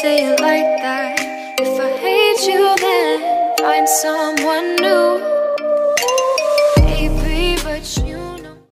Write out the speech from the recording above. Say it like that. If I hate you, then find someone new.